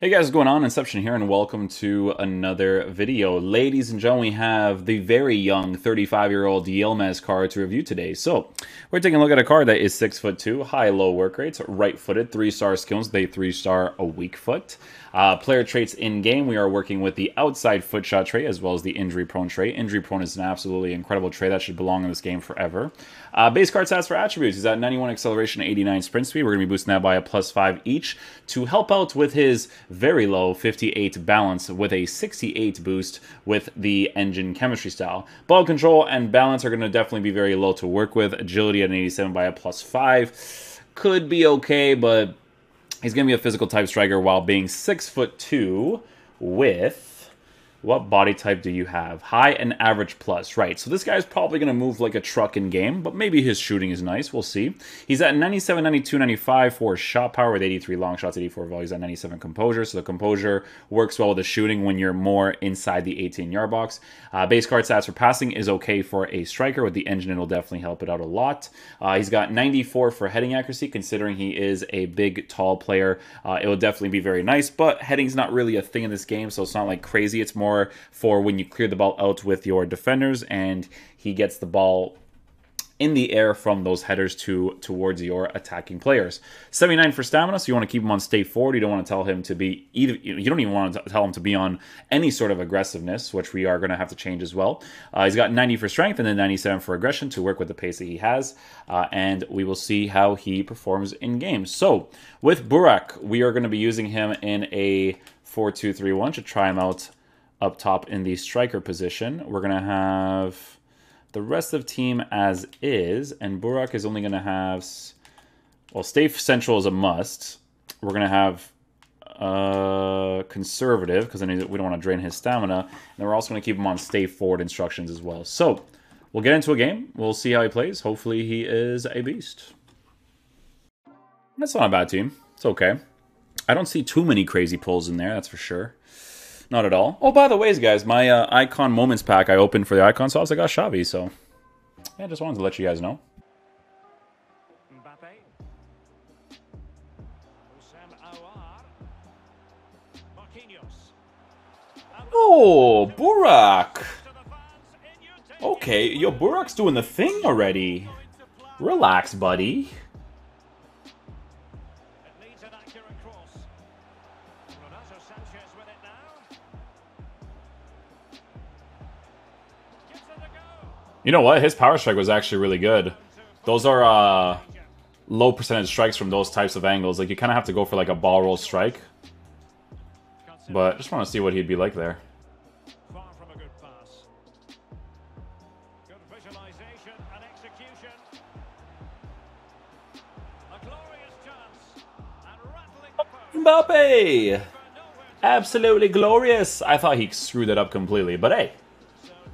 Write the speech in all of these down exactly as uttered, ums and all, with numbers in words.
Hey guys, what's going on? Inception here, and welcome to another video. Ladies and gentlemen, we have the very young thirty-five-year-old Yilmaz card to review today. So we're taking a look at a card that is six foot two, high-low work rates, right-footed, three-star skills, they three-star a weak foot. Uh, player traits in game, we are working with the outside foot shot trait as well as the injury-prone trait. Injury-prone is an absolutely incredible trait that should belong in this game forever. Uh, base card stats for attributes: he's at ninety-one acceleration, eighty-nine sprint speed. We're going to be boosting that by a plus five each to help out with his very low fifty-eight balance with a sixty-eight boost with the engine chemistry style. Ball control and balance are going to definitely be very low to work with. Agility at an eighty-seven by a plus five could be okay, but he's going to be a physical type striker while being six foot two with... What body type do you have? High and average plus, right? So this guy's probably going to move like a truck in game, but maybe his shooting is nice. We'll see. He's at ninety-seven, ninety-two, ninety-five for shot power with eighty-three long shots, eighty-four volleys at ninety-seven composure. So the composure works well with the shooting when you're more inside the eighteen-yard box. Uh, base card stats for passing is okay for a striker. With the engine, it'll definitely help it out a lot. Uh, he's got ninety-four for heading accuracy. Considering he is a big, tall player, uh, it will definitely be very nice. But heading's not really a thing in this game, so it's not like crazy. It's more for when you clear the ball out with your defenders, and he gets the ball in the air from those headers to towards your attacking players. seventy-nine for stamina, so you want to keep him on stay forward. You don't want to tell him to be either. You don't even want to tell him to be on any sort of aggressiveness, which we are going to have to change as well. Uh, he's got ninety for strength and then ninety-seven for aggression to work with the pace that he has, uh, and we will see how he performs in games. So with Burak, we are going to be using him in a four two three one to try him out up top in the striker position. We're going to have the rest of the team as is, and Burak is only going to have... Well, stay central is a must. We're going to have uh, conservative, because we don't want to drain his stamina. And we're also going to keep him on stay forward instructions as well. So we'll get into a game. We'll see how he plays. Hopefully he is a beast. That's not a bad team. It's okay. I don't see too many crazy pulls in there, that's for sure. Not at all. Oh, by the ways, guys, my uh, Icon Moments pack I opened for the Icon Sauce, I got Xavi, so... Yeah, just wanted to let you guys know. Mbappe. Marquinhos. Oh, Burak! Okay, yo, Burak's doing the thing already. Relax, buddy. Renato Sanchez with it now. Gets in the goal. You know what? His power strike was actually really good. Those are uh, low percentage strikes from those types of angles. Like, you kind of have to go for like a ball roll strike. But just want to see what he'd be like there. Far from a good pass. Good visualization and execution. A glorious chance and rattling post. Mbappe! Absolutely glorious. I thought he screwed that up completely, but hey,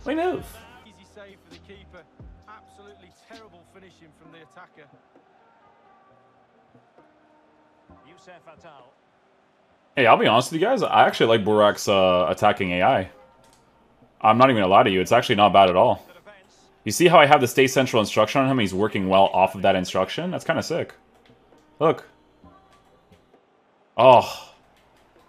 we move. Easy save for the keeper. Absolutely terrible finishing from the attacker. Youssef Atal. Hey, I'll be honest with you guys. I actually like Burak's uh, attacking A I. I'm not even gonna lie to you. It's actually not bad at all. You see how I have the stay central instruction on him? He's working well off of that instruction. That's kind of sick. Look. Oh.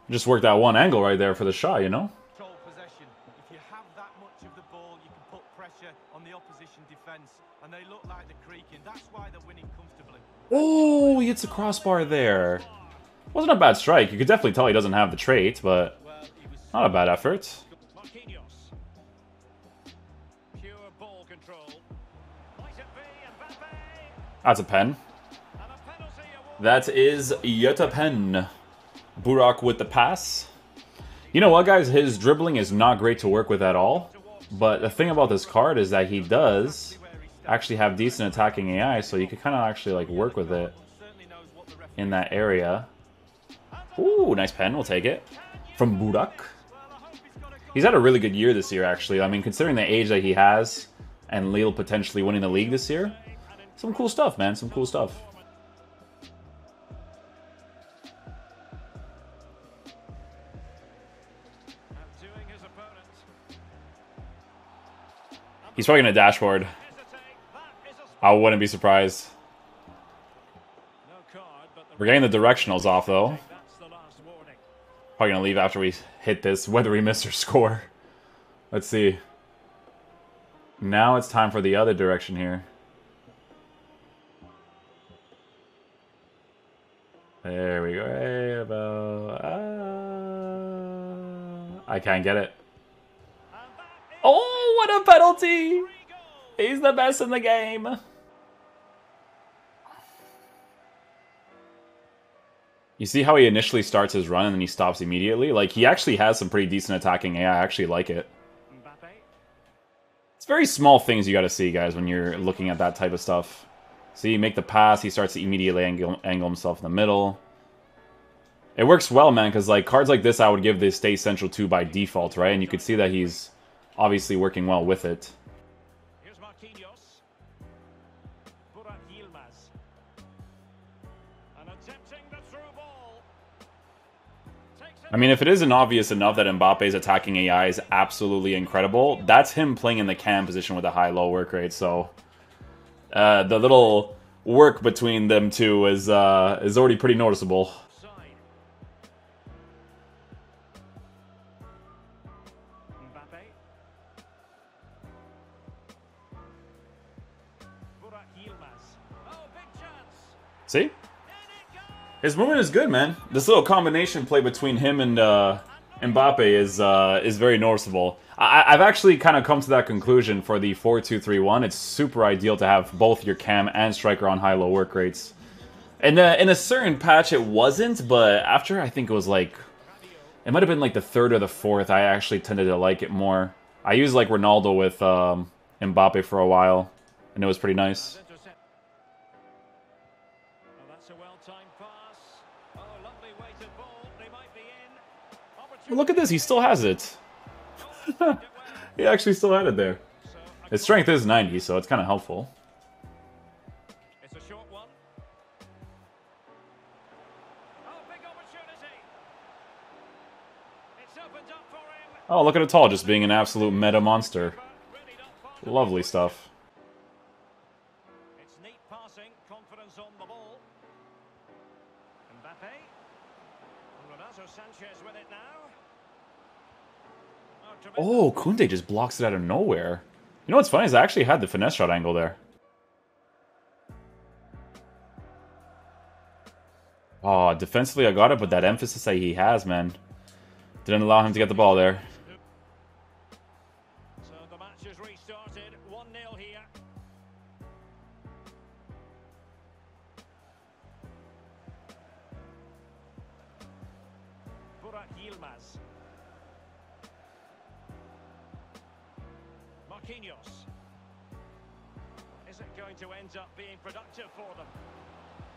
Just work that one angle right there for the shot, you know? Control possession. If you have that much of the ball, you can put pressure on the opposition defense, and they look like they're creaking. That's why they're winning comfortably. Oh, he hits a crossbar there. Wasn't a bad strike. You could definitely tell he doesn't have the trait, but not a bad effort. Marquinhos. Pure ball control. Might it be Mbappe? That's a pen. And a penalty award. That is yet a pen. Burak with the pass. You know what, guys? His dribbling is not great to work with at all. But the thing about this card is that he does actually have decent attacking A I, so you can kind of actually like work with it in that area. Ooh, nice pen. We'll take it. From Burak. He's had a really good year this year, actually. I mean, considering the age that he has and Lille potentially winning the league this year, some cool stuff, man. Some cool stuff. He's probably going to dashboard. I wouldn't be surprised. We're getting the directionals off, though. Probably going to leave after we hit this, whether we miss or score. Let's see. Now it's time for the other direction here. There we go. Hey, about, uh, I can't get it. Oh, what a penalty! He's the best in the game. You see how he initially starts his run and then he stops immediately? Like, he actually has some pretty decent attacking A I. I actually like it. It's very small things you got to see, guys, when you're looking at that type of stuff. See, make the pass. He starts to immediately angle, angle himself in the middle. It works well, man, because like cards like this, I would give the Stay Central to by default, right? And you could see that he's obviously working well with it. Here's Marquinhos. Burak Yilmaz. And attempting the through ball. I mean, if it isn't obvious enough that Mbappe's attacking A I is absolutely incredible, that's him playing in the cam position with a high-low work rate, so uh, the little work between them two is, uh, is already pretty noticeable. See? His movement is good, man. This little combination play between him and uh, Mbappe is uh, is very noticeable. I I've actually kind of come to that conclusion for the four two three one. It's super ideal to have both your cam and striker on high-low work rates. And uh, in a certain patch, it wasn't, but after I think it was like... It might have been like the third or the fourth. I actually tended to like it more. I used like Ronaldo with um, Mbappe for a while, and it was pretty nice. Look at this, he still has it. He actually still had it there. His strength is ninety, so it's kind of helpful. It's a short one. Oh, big opportunity. It's opened up for him. Oh, look at Atal just being an absolute meta monster. Lovely stuff. It's neat passing, confidence on the ball. Mbappe. Renato Sanchez with it now. Oh, Koundé just blocks it out of nowhere. You know what's funny is I actually had the finesse shot angle there. Oh, defensively I got it, but that emphasis that he has, man. Didn't allow him to get the ball there. So the match is restarted. one nil here. Burak Yilmaz. Marquinhos. Isn't going to end up being productive for them.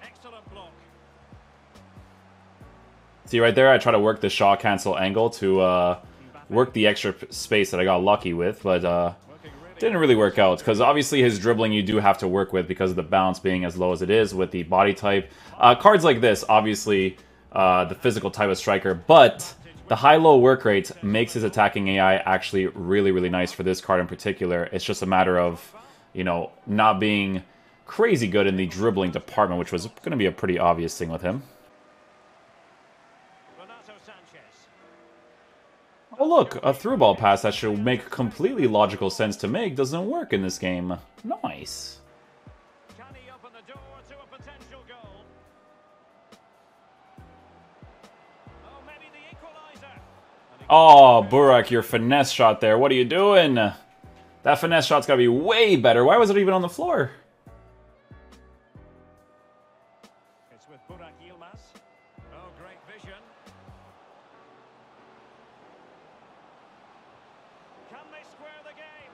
Excellent block. See right there, I try to work the Shaw cancel angle to uh, work the extra space that I got lucky with, but uh, didn't really work out because obviously his dribbling you do have to work with because of the bounce being as low as it is with the body type. Uh, cards like this, obviously uh, the physical type of striker, but the high-low work rate makes his attacking A I actually really, really nice for this card in particular. It's just a matter of, you know, not being crazy good in the dribbling department, which was going to be a pretty obvious thing with him. Renato Sanchez. Oh, look, a through ball pass that should make completely logical sense to make doesn't work in this game. Nice. Can he open the door to a potential goal? Oh, Burak, your finesse shot there. What are you doing? That finesse shot's got to be way better. Why was it even on the floor? It's with Burak Yilmaz. Oh, great vision. Can they square the game?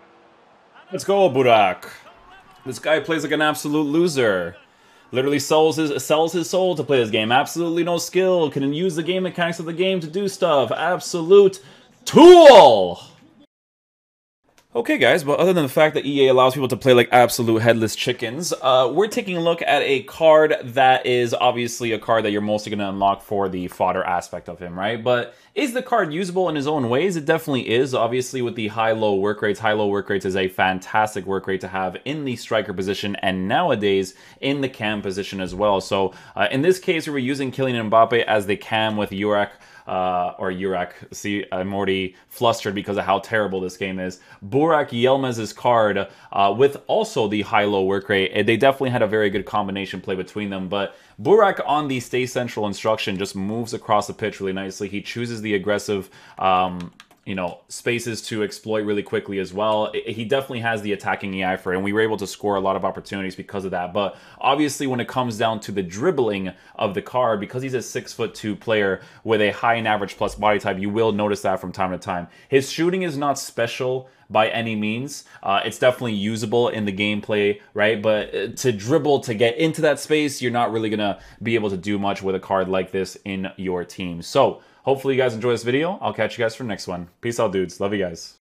Let's go, Burak. This guy plays like an absolute loser. Literally sells his, sells his soul to play this game. Absolutely no skill. Can use the game mechanics of the game to do stuff. Absolute tool! Okay, guys, but other than the fact that E A allows people to play like absolute headless chickens, uh, we're taking a look at a card that is obviously a card that you're mostly going to unlock for the fodder aspect of him, right? But is the card usable in his own ways? It definitely is. Obviously, with the high-low work rates, high-low work rates is a fantastic work rate to have in the striker position and nowadays in the cam position as well. So uh, in this case, we were using Kylian Mbappe as the cam with Burak uh, or Yurak. See, I'm already flustered because of how terrible this game is. Burak Yilmaz's card uh, with also the high-low work rate. They definitely had a very good combination play between them, but Burak on the stay central instruction just moves across the pitch really nicely. He chooses the aggressive um, you know, spaces to exploit really quickly as well. He definitely has the attacking E I for it, and we were able to score a lot of opportunities because of that. But obviously, when it comes down to the dribbling of the card, because he's a six foot two player with a high and average plus body type, you will notice that from time to time. His shooting is not special by any means. Uh, it's definitely usable in the gameplay, right? But to dribble, to get into that space, you're not really gonna be able to do much with a card like this in your team. So hopefully you guys enjoy this video. I'll catch you guys for the next one. Peace out, dudes. Love you guys.